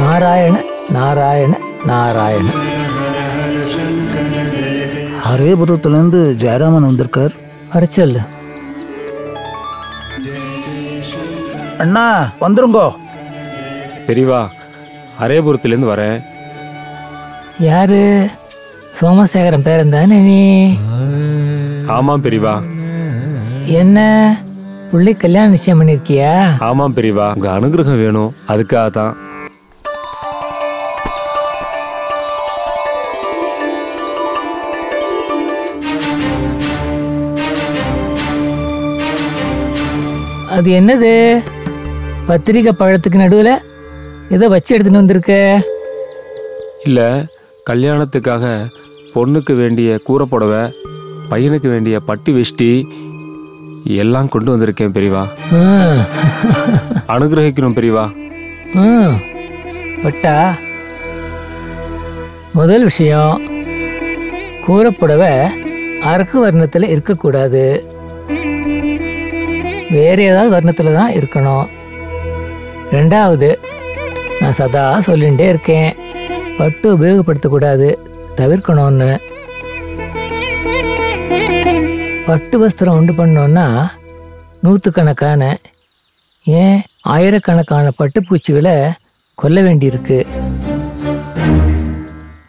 നാരായണ நாராயண நாராயண ஹரே புரத்துலேருந்து ஜெயராமன் வந்திருக்கார். அரைச்சல் அண்ணா வந்துருங்கோ. பெரியவா ஹரேபுரத்துலேருந்து வரேன். யாரு சோமசேகரன் பேரன் தானே நீ? ஆமாம் பெரியவா. என்ன பிள்ளை கல்யாணம் நிச்சயம் பண்ணியிருக்கியா? ஆமாம் பெரியவா, உங்கள் அனுகிரகம் வேணும், அதுக்காக தான். அது என்னது பத்திரிக்கை பழத்துக்கு நடுவில் ஏதோ வச்சு எடுத்துன்னு வந்திருக்க? இல்லை, கல்யாணத்துக்காக பொண்ணுக்கு வேண்டிய கூரைப்புடவை, பையனுக்கு வேண்டிய பட்டி வெஷ்டி எல்லாம் கொண்டு வந்திருக்கேன் பெரியவா. அனுகிரகிக்கணும் பெரியவா. பட்டா முதல் விஷயம், கூரைப்புடவை அரக்கு வர்ணத்தில் இருக்கக்கூடாது, வேறு ஏதாவது வர்ணத்தில் தான் இருக்கணும். ரெண்டாவது, நான் சதா சொல்லிகிட்டே இருக்கேன், பட்டு உபயோகப்படுத்தக்கூடாது, தவிர்க்கணும்னு. பட்டு வஸ்திரம் உண்டு பண்ணோன்னா நூற்றுக்கணக்கான, ஏன் ஆயிரக்கணக்கான பட்டுப்பூச்சிகளை கொல்ல வேண்டியிருக்கு.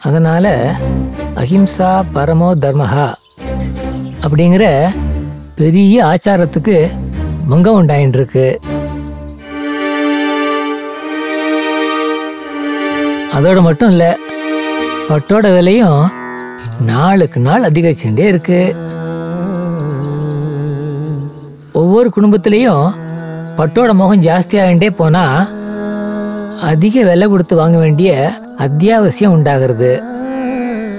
அதனால் அஹிம்சா பரமோ தர்மஹா அப்படிங்கிற பெரிய ஆச்சாரத்துக்கு மங்கம் உண்டாயின்னு இருக்கு. அதோட மட்டும் இல்லை, பட்டோட விலையும் நாளுக்கு நாள் அதிகரிச்சுட்டே இருக்கு. ஒவ்வொரு குடும்பத்திலையும் பட்டோட முகம் ஜாஸ்தியாகிட்டே போனா அதிக விலை கொடுத்து வாங்க வேண்டிய அத்தியாவசியம் உண்டாகிறது.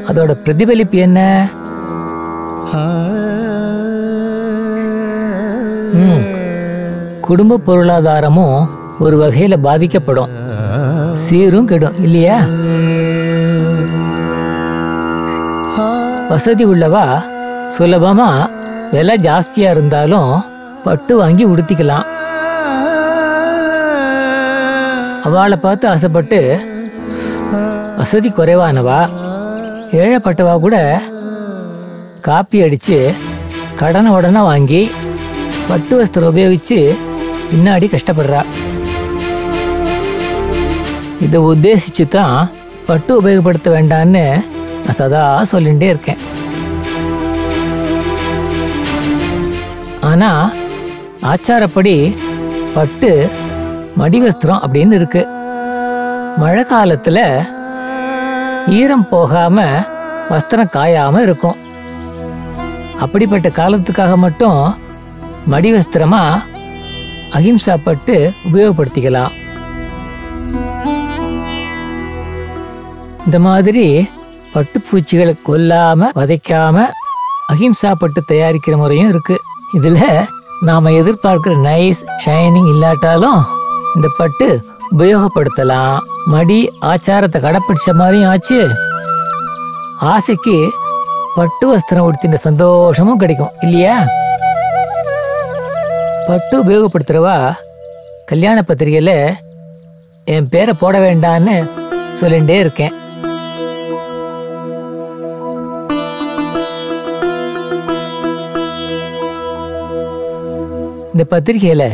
அதோட பிரதிபலிப்பு என்ன? குடும்ப பொருளாதாரமும் ஒரு வகையில் பாதிக்கப்படும், சீரும் கெடும் இல்லையா? வசதி உள்ளவா சுலபமாக விலை ஜாஸ்தியாக இருந்தாலும் பட்டு வாங்கி உடுத்திக்கலாம். அவளை பார்த்து ஆசைப்பட்டு வசதி குறைவானவா ஏழைப்பட்டவா கூட காப்பி அடித்து கடனை உடனே வாங்கி பட்டு வஸ்திரம் உபயோகித்து பின்னாடி கஷ்டப்படுறா. இதை உத்தேசித்து தான் பட்டு உபயோகப்படுத்த வேண்டான்னு நான் சதா சொல்லிகிட்டே இருக்கேன். ஆனால் ஆச்சாரப்படி பட்டு மடி வஸ்திரம் அப்படின்னு இருக்கு. மழை காலத்தில் ஈரம் போகாமல் வஸ்திரம் காயாமல் இருக்கும். அப்படிப்பட்ட காலத்துக்காக மட்டும் மடி வஸ்திரமாக அஹிம்சா பட்டு உபயோகப்படுத்திக்கலாம். இந்த மாதிரி பட்டுப்பூச்சிகளை கொல்லாமல் வதைக்காமல் அஹிம்சா பட்டு தயாரிக்கிற முறையும் இருக்குது. இதில் நாம் எதிர்பார்க்குற நைஸ் ஷைனிங் இல்லாட்டாலும் இந்த பட்டு உபயோகப்படுத்தலாம். மடி ஆச்சாரத்தை கடைப்பிடிச்ச மாதிரியும் ஆச்சு, ஆசைக்கு பட்டு வஸ்திரம் உடுத்தின சந்தோஷமும் கிடைக்கும் இல்லையா? பட்டு உபயோகப்படுத்துகிறவா கல்யாண பத்திரிகையில் என் பேரை போட வேண்டான்னு சொல்லிகிட்டே இருக்கேன். இந்த பத்திரிகையில்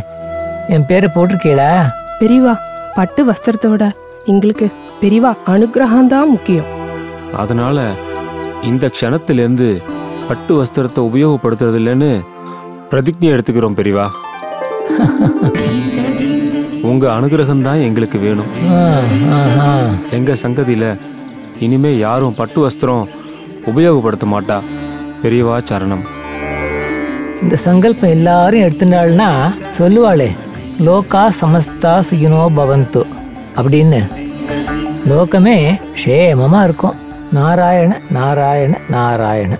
என் பேரை போட்டிருக்கீங்களா? பெரியவா, பட்டு வஸ்திரத்தோட எங்களுக்கு பெரியவா அனுகிரகம்தான் முக்கியம். அதனால் இந்த க்ஷணத்துலேருந்து பட்டு வஸ்திரத்தை உபயோகப்படுத்துறது இல்லைன்னு பிரதிஜை எடுத்துக்கிறோம் பெரியவா. உங்க அனுகிரகம் தான் எங்களுக்கு வேணும். எங்க சங்கதியில இனிமே யாரும் பட்டு வஸ்திரம் உபயோகப்படுத்த மாட்டா. பெரியவா சரணம். இந்த சங்கல்பம் எல்லாரும் எடுத்துனாள்னா சொல்லுவாளே, லோகா சமஸ்தா சுகினோ பவந்து அப்படின்னு. லோகமே க்ஷேமமா இருக்கும். நாராயண நாராயண நாராயண.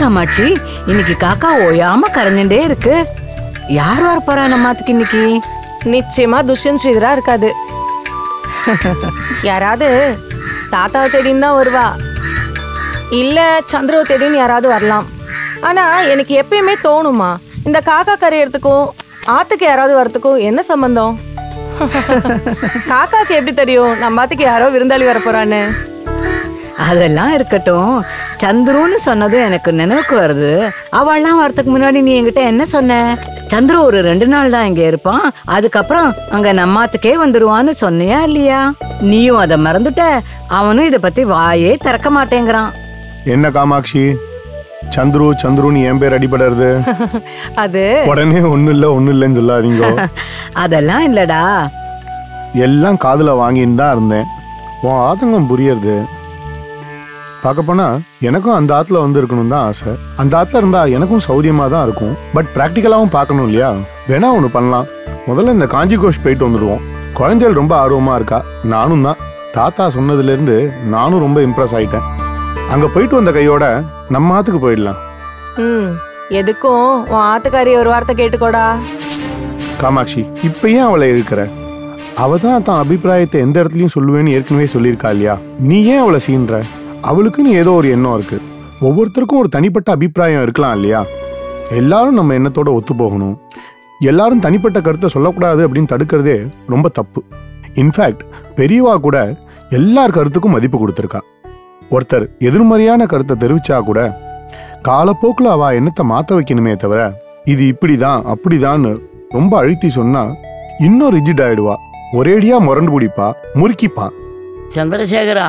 காமாட்சி, இன்னைக்கு காக்கா ஓயாம கரைஞ்சுட்டே இருக்கு. யார் வர போறா நம்மாத்துக்கு இன்னைக்கு? நிச்சயமா துஷ்யந்த் ஸ்ரீதரா இருக்காது. யாராவது தாத்தாவை தேடின்னு தான் வருவா, இல்ல சந்திரவை தேடின்னு யாராவது வரலாம். ஆனா எனக்கு எப்பயுமே தோணுமா, இந்த காக்கா கரையறதுக்கும் ஆத்துக்கு யாராவது வரத்துக்கும் என்ன சம்பந்தம்? காக்காக்கு எப்படி தெரியும் நம்மாத்துக்கு யாரோ விருந்தாளி வர போறான்னு? அதெல்லாம் இருக்கட்டும், சந்துருன்னு சொன்னது எனக்கு நினைவுக்கு வருது. அவள்லாம் வரத்துக்கு முன்னாடி நீ என்கிட்ட என்ன சொன்ன? சந்துரு ஒரு 2 நாள் தான் இங்கே இருப்பான், அதுக்கப்புறம் அங்கே நம்மாத்துக்கே வந்துடுவான்னு சொன்னியா இல்லையா? நீயும் அதை மறந்துட்ட. அவனும் இதை பற்றி வாயே திறக்க மாட்டேங்கிறான். என்ன காமாட்சி, சந்துரு சந்துருன்னு என் பேர் அடிபடுறது? அது உடனே ஒன்றும் இல்லை ஒன்றும் இல்லைன்னு சொல்லாதீங்க. அதெல்லாம் இல்லடா, எல்லாம் காதில் வாங்கின்னு தான் இருந்தேன். உன் ஆதங்கம் புரியுறது. பார்க்க போனா எனக்கும் அந்த ஆத்துல வந்து இருக்கணும் தான் ஆசை. அந்த ஆத்துல இருந்தா எனக்கும் சௌரியமா தான் இருக்கும். பட் பிராக்டிக்கலாவும் பார்க்கணும் இல்லையா? வேணா ஒன்று பண்ணலாம், முதல்ல இந்த காஞ்சி கோஷ் போயிட்டு வந்துடுவோம். குழந்தைகள் ரொம்ப ஆர்வமா இருக்கா, நானும் தான். தாத்தா சொன்னதுல இருந்து நானும் ரொம்ப இம்ப்ரெஸ் ஆயிட்டேன். அங்க போயிட்டு வந்த கையோட நம்ம ஆத்துக்கு போயிடலாம். எதுக்கும் உன் ஆத்துக்காரி ஒரு வார்த்தை கேட்டுக்கோடா. காமாட்சி, இப்பயே அவளை இருக்கிற அவதான் தான் அபிப்பிராயத்தை எந்த இடத்துலயும் சொல்லுவேன்னு ஏற்கனவே சொல்லியிருக்கா இல்லையா? நீ ஏன் அவளை சீன்ற? அவளுக்குன்னு ஏதோ ஒரு எண்ணம் இருக்கு. ஒவ்வொருத்தருக்கும் ஒரு தனிப்பட்ட அபிப்பிராயம் இருக்கலாம் இல்லையா? எல்லாரும் நம்ம எண்ணத்தோட ஒத்து போகணும். எல்லாரும் தனிப்பட்ட கருத்தை சொல்லக்கூடாது அப்படின்னு தடுக்கிறதே ரொம்ப தப்பு. இன்ஃபேக்ட் பெரியவா கூட எல்லார் கருத்துக்கும் மதிப்பு கொடுத்துருக்கா. ஒருத்தர் எதிர்மறையான கருத்தை தெரிவிச்சா கூட காலப்போக்கில் அவ எண்ணத்தை மாற்ற வைக்கணுமே தவிர இது இப்படிதான் அப்படிதான்னு ரொம்ப அழுத்தி சொன்னா இன்னும் ரிஜிட் ஆயிடுவா. ஒரேடியா முரண்டு பிடிப்பா, முறுக்கிப்பா. சந்திரசேகரா,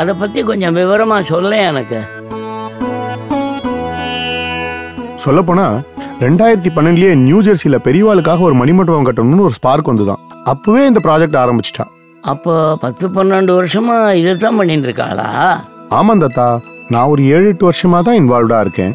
அதை பற்றி கொஞ்சம் விவரமாக சொல்ல எனக்கு. சொல்லப்போனால் 2012 நியூ ஜெர்சியில் பெரியவாளுக்காக ஒரு மணிமண்டபம் கட்டணும்னு ஒரு ஸ்பார்க் வந்துதான். அப்போவே இந்த ப்ராஜெக்ட் ஆரம்பிச்சிட்டா. அப்போ 10-12 வருஷமா இதைத்தான் பண்ணிட்டு இருக்காளா? ஆமாம் தாத்தா, நான் ஒரு 7-8 வருஷமாக தான் இன்வால்வ்டாக இருக்கேன்.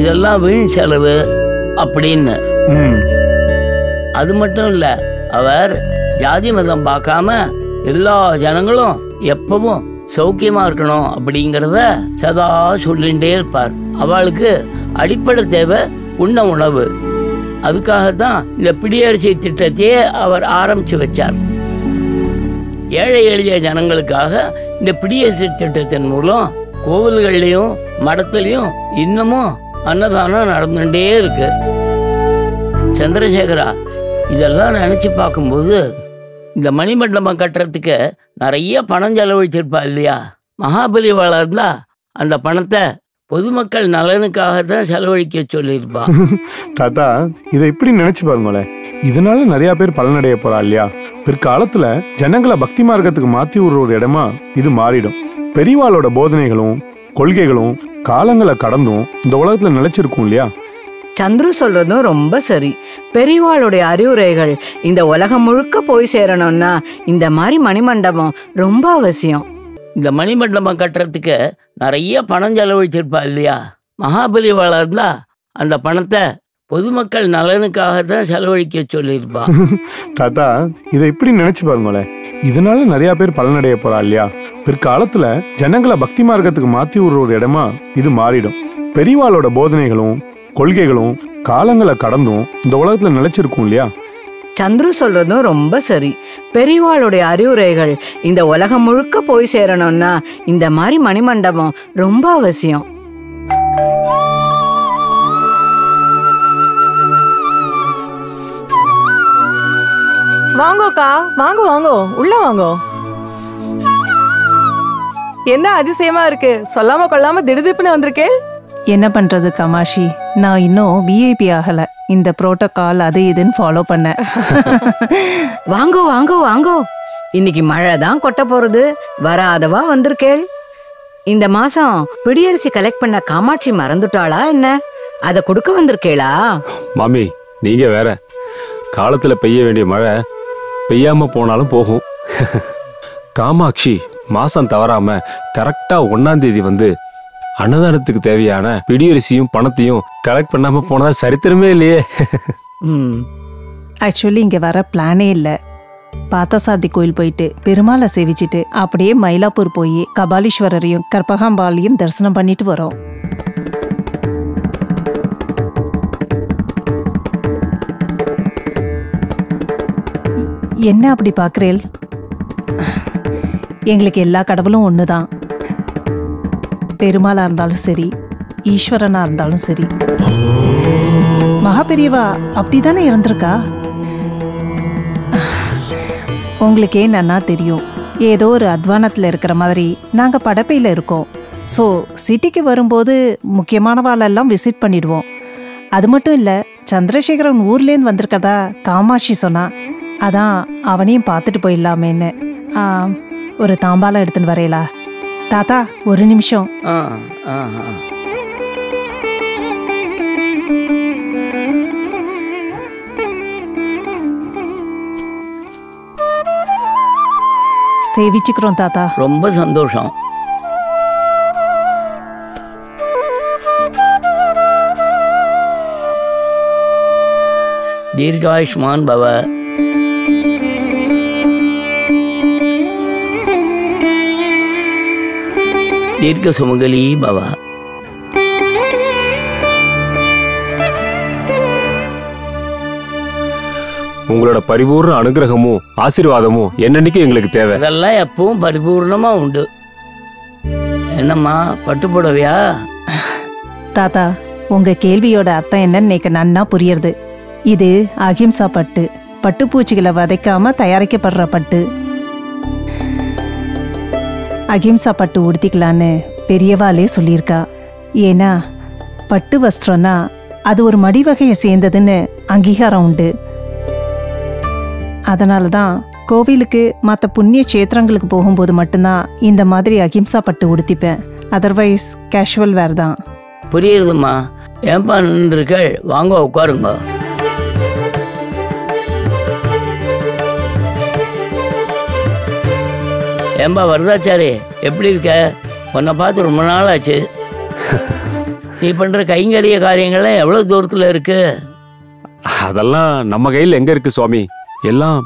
இதெல்லாம் வீண் செலவு அப்படின்னு. அது மட்டும் இல்லை, அவர் ஜாதி மதம் பார்க்காம எல்லா ஜனங்களும் எப்பவும் சௌக்கியமா இருக்கணும் அப்படிங்கிறத சதா சொல்லிகிட்டே இருப்பார். அவளுக்கு அடிப்படை தேவை உண்ண உணவு. அதுக்காகத்தான் இந்த பிடியரசி திட்டத்தையே அவர் ஆரம்பித்து வச்சார். ஏழை எளிய ஜனங்களுக்காக இந்த பிடியரசி திட்டத்தின் மூலம் கோவில்கள்லையும் மடத்துலையும் இன்னமும் அன்னதானம் நடந்துகிட்டே இருக்கு. சந்திரசேகரா, இதெல்லாம் நினச்சி பார்க்கும்போது இந்த மணிமண்டபம் கட்டுறதுக்கு நிறைய பணம் செலவழிச்சிருப்பா இல்லையா? மகாபெரிவாளா இருந்தா அந்த பணத்தை பொதுமக்கள் நலனுக்காகத்தான் செலவழிக்க சொல்லியிருப்பா. தாத்தா, இதை இப்படி நினச்சி பாருங்களேன். இதனால நிறையா பேர் பலனடைய போறா இல்லையா? பிற்காலத்தில் ஜனங்களை பக்தி மார்க்கத்துக்கு மாற்றி ஒரு இடமா இது மாறிடும். பெரியவாளோட போதனைகளும் கொள்கைகளும் காலங்களை கடந்தும் இந்த உலகத்துல நிலைச்சிருக்கும் இல்லையா? சந்துரு சொல்றதும் ரொம்ப சரி. பெரியவாளுடைய அறிவுரைகள் இந்த உலகம் முழுக்க போய் சேரணும்னா இந்த மாதிரி மணிமண்டபம் ரொம்ப அவசியம். இந்த மணிமண்டபம் கட்டுறதுக்கு நிறைய பணம் செலவழிச்சிருப்பா இல்லையா? மகாபெரிவாளா இருந்தா அந்த பணத்தை பொதுமக்கள் நலனுக்காகத்தான் செலவழிக்க சொல்லியிருப்பா. தாத்தா, இதை இப்படி நினைச்சு பாருங்களேன். இதனால நிறைய பேர் பலனடைய போறா இல்லையா? பிற்காலத்துல ஜனங்களை பக்தி மார்க்கத்துக்கு மாற்றி ஒரு இடமா இது மாறிடும். பெரியவாளோட போதனைகளும் கொள்கைகளும் காலங்களை கடந்தும் இந்த உலகத்துல நிலைச்சிருக்கும் இல்லையா? சந்துரு சொல்றதும் ரொம்ப சரி. பெரியவாளுடைய அறிவுரைகள் இந்த உலகம் முழுக்க போய் சேரணும்னா இந்த மாதிரி மணிமண்டபம் ரொம்ப அவசியம். வாங்கோக்கா, வாங்க வாங்க, உள்ள வாங்க. என்ன அதிசயமா இருக்கு, சொல்லாம கொள்ளாம திடுதிப்புன்னு வந்திருக்கேன். என்ன பண்றது கமாஷி, நான் இன்னும் விஐபி ஆகல. இந்த புரோட்டோகால் அது இதுன்னு ஃபாலோ பண்ண. வாங்கோ வாங்கோ வாங்கோ. இன்னைக்கு மழை தான் கொட்ட போறது, வராதவா வந்திருக்கேள். இந்த மாசம் பிடியரிசி கலெக்ட் பண்ண காமாட்சி மறந்துட்டாளா என்ன? அதை கொடுக்க வந்திருக்கேளா? மாமி, நீங்க வேற. காலத்துல பெய்ய வேண்டிய மழை பெய்யாம போனாலும் போகும். காமாட்சி மாசம் தவறாம கரெக்டா 1ஆம் தேதி வந்து அன்னதானத்துக்கு தேவையான பிடியரிசியும் பணத்தையும் கலெக்ட் பண்ணாம போனதா சரித்திரமே இல்லையே. ஆக்சுவலி இங்க வர பிளானே இல்லை. பார்த்தசாரதி கோயில் போயிட்டு பெருமாளை சேவிச்சுட்டு அப்படியே மயிலாப்பூர் போய் கபாலீஸ்வரரையும் கற்பகாம்பாளையும் தரிசனம் பண்ணிட்டு வரோம். என்ன அப்படி பார்க்குறேள்? எங்களுக்கு எல்லா கடவுளும் ஒன்று தான். பெருமாளாக இருந்தாலும் சரி, ஈஸ்வரனாக இருந்தாலும் சரி. மகாபெரியவா அப்படி தானே இருந்திருக்கா? உங்களுக்கு என்னன்னா தெரியும், ஏதோ ஒரு அத்வானத்தில் இருக்கிற மாதிரி நாங்கள் படப்பையில் இருக்கோம். ஸோ சிட்டிக்கு வரும்போது முக்கியமானவாளெல்லாம் விசிட் பண்ணிடுவோம். அது மட்டும் இல்லை, சந்திரசேகரன் ஊர்லேருந்து வந்திருக்கதா காமாட்சி சொன்னா, அதான் அவனையும் பார்த்துட்டு போயிடலாமேன்னு. ஒரு தாம்பாலம் எடுத்துன்னு வரையலா தாத்தா? ஒரு நிமிஷம். சேவிச்சுக்கிறோம் தாத்தா, ரொம்ப சந்தோஷம். தீர்காயுஷ்மான் பவ. தீர்க்க சுமங்கலி பவா. உங்களோட பரிபூர்ண அனுகிரகமும் ஆசீர்வாதமும் என்னன்னைக்கு எங்களுக்கு தேவை. அதெல்லாம் எப்பவும் பரிபூர்ணமா உண்டு. என்னம்மா பட்டுப்படவையா? தாத்தா உங்க கேள்வியோட அர்த்தம் என்னன்னு எனக்கு நன்னா புரியுது. இது அகிம்சா பட்டு, பட்டுப்பூச்சிகளை வதைக்காம தயாரிக்கப்படுற பட்டு. அகிம்சா பட்டு உடுத்திக்கலான்னு பெரியவாளே சொல்லியிருக்கா. ஏன்னா பட்டு வஸ்திரம்னா அது ஒரு மடிவகையை சேர்ந்ததுன்னு அங்கீகாரம் உண்டு. அதனால தான் கோவிலுக்கு மற்ற புண்ணிய சேத்திரங்களுக்கு போகும்போது மட்டும்தான் இந்த மாதிரி அகிம்சா பட்டு உடுத்திப்பேன். அதர்வைஸ் கேஷுவல் வேர் தான். புரியுதுமா? ஏன்பா நின்றுருக்கள், வாங்க உட்காருங்க. ஏம்பா வரதாச்சாரி எப்படி இருக்க? உன்னை பார்த்து ரொம்ப நாள் ஆச்சு. நீ பண்ணுற கைங்கரிய காரியங்கள்லாம் எவ்வளோ தூரத்தில் இருக்கு? அதெல்லாம் நம்ம கையில் எங்கே இருக்குது சுவாமி? எல்லாம்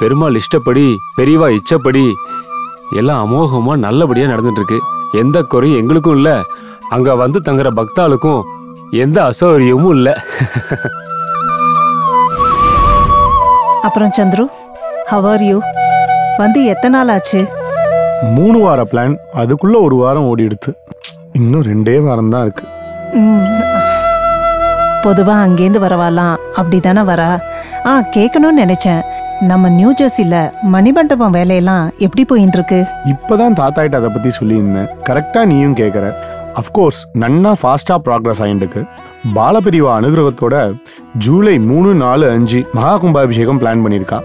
பெருமாள் இஷ்டப்படி, பெரியவா இச்சப்படி எல்லாம் அமோகமாக நல்லபடியாக நடந்துட்டுருக்கு. எந்த குறையும் எங்களுக்கும் இல்லை. அங்கே வந்து தங்குற பக்தாளுக்கும் எந்த அசௌகரியமும் இல்லை. அப்புறம் சந்துரு, ஹவ் ஆர் யூ? வந்து எத்தனை நாள் ஆச்சு? 3 வார பிளான், அதுக்குள்ள 1 வாரம் ஓடிடுது. இன்னும் 2 வாரம் தான் இருக்கு. பொதுவா அங்கேருந்து வரவாலாம் அப்படிதானே வரா? கேட்கணும்னு நினைச்சேன். நம்ம நியூ ஜெர்சில மணிமண்டபம் வேலையெல்லாம் எப்படி போயிட்டு இருக்கு? இப்பதான் தாத்தாயிட்ட அதை பத்தி சொல்லியிருந்தேன். கரெக்டா நீயும் கேட்கற. அஃப்கோர்ஸ் நன்னா ஃபாஸ்டா ப்ராக்ரஸ் ஆகிட்டு இருக்கு. பாலபிரிவா அனுகிரகத்தோட ஜூலை 3, 4, 5 மகா கும்பாபிஷேகம் பிளான் பண்ணியிருக்கா.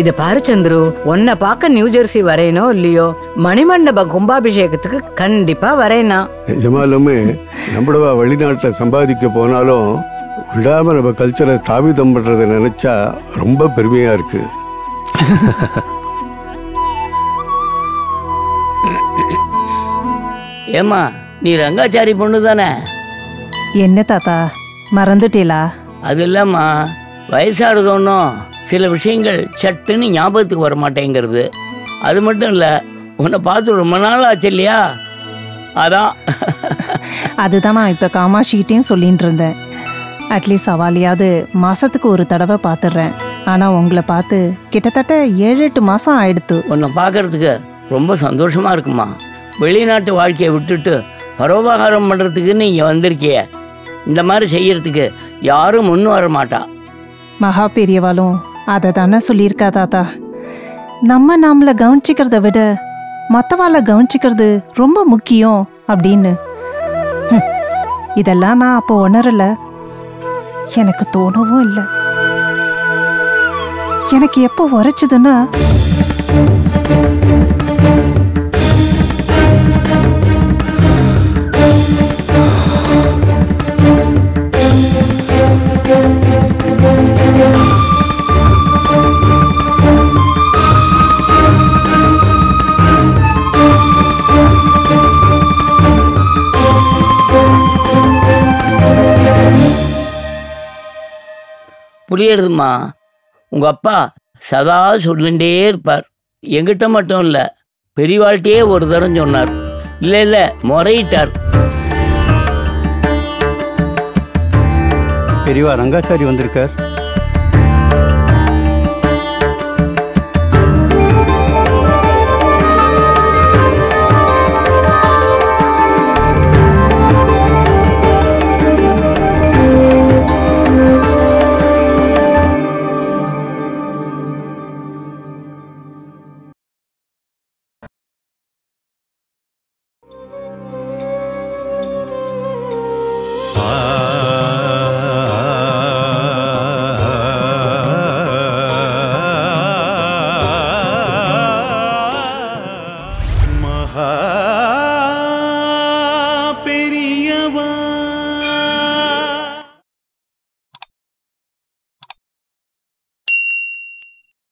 இத பாரு சந்துரு, உன்னை பார்க்க நியூஜெர்சி வரையணும் இல்லையோ, மணிமண்டப கும்பாபிஷேகத்துக்கு கண்டிப்பா வரையினா. நிஜமாலுமே நம்மளவா வெளிநாட்டில் சம்பாதிக்க போனாலும் விடாம நம்ம கல்ச்சரை ஸ்தாபிதம் பண்றதை நினைச்சா ரொம்ப பெருமையா இருக்கு. ஏமா நீ ரங்காச்சாரி பொண்ணு தானே? என்ன தாத்தா மறந்துட்டீலா? அது இல்லம்மா, வயசாடுதோன்னும் சில விஷயங்கள் சட்டுன்னு ஞாபகத்துக்கு வர மாட்டேங்கிறது. அது மட்டும் இல்லை, உன்னை பார்த்து ரொம்ப நாள் ஆச்சு இல்லையா? அதான் அதுதான் நான் இப்போ காமாட்சிகிட்டையும் சொல்லிகிட்டு இருந்தேன். அட்லீஸ்ட் அவாலியாவது மாதத்துக்கு 1 தடவை பார்த்துடுறேன். ஆனால் உங்களை பார்த்து கிட்டத்தட்ட 7-8 மாதம் ஆயிடுத்து. உன்னை பார்க்கறதுக்கு ரொம்ப சந்தோஷமாக இருக்குமா? வெளிநாட்டு வாழ்க்கையை விட்டுட்டு பரோபகாரம் பண்ணுறதுக்குன்னு இங்கே வந்திருக்கிய. இந்த மாதிரி செய்யறதுக்கு யாரும் முன்னும் வர மாட்டா. மகா பெரியவாளும் அதை தானே சொல்லியிருக்கா தாத்தா. நம்ம நாமளை கவனிச்சிக்கிறத விட மற்றவாளை கவனிச்சிக்கிறது ரொம்ப முக்கியம் அப்படின்னு. இதெல்லாம் நான் அப்போ உணரல, எனக்கு தோணவும் இல்லை. எனக்கு எப்போ உரைச்சதுன்னா புரியுதுமா? உங்கள் அப்பா சதா சொல்லிகிட்டே இருப்பார். எங்கிட்ட மட்டும் இல்லை, பெரியவாழ்கிட்டே ஒரு தரம் சொன்னார். இல்லை இல்லை முறையிட்டார். பெரியவா ரங்காச்சாரி வந்திருக்கார்.